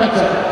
10 seconds.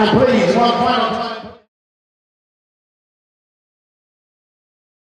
And please, one final time.